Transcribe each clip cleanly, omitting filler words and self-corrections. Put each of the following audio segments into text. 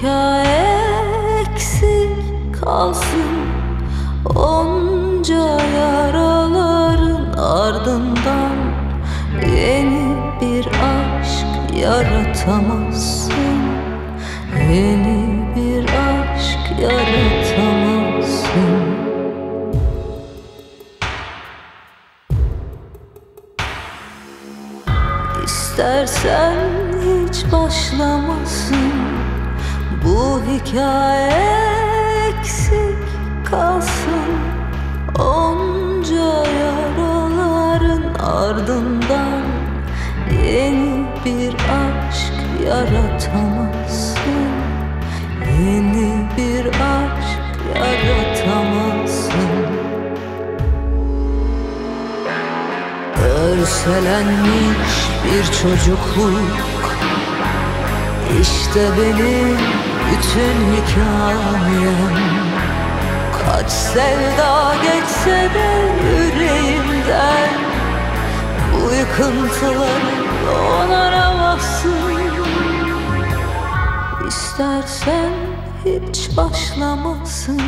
hikaye eksik kalsın onca yaraların ardından yeni bir aşk yaratamazsın, yeni bir aşk yaratamazsın. İstersen hiç başlamasın, bu hikaye eksik kalsın onca yaraların ardından yeni bir aşk yaratamazsın, yeni bir aşk yaratamazsın. Örselenmiş bir çocukluk, işte benim bütün hikayem. Kaç sevda geçse de yüreğimden, bu yıkıntıları onaramazsın. İstersen hiç başlamasın,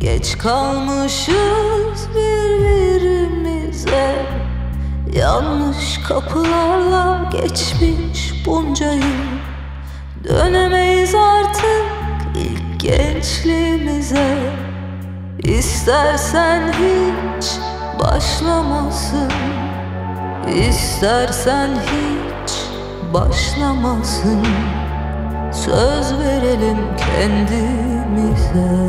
geç kalmışız birbirimize. Yanlış kapılarla geçmiş bunca yıl, dönemeyiz artık ilk gençliğimize. İstersen hiç başlamasın, İstersen hiç başlamasın. Söz verelim kendimize.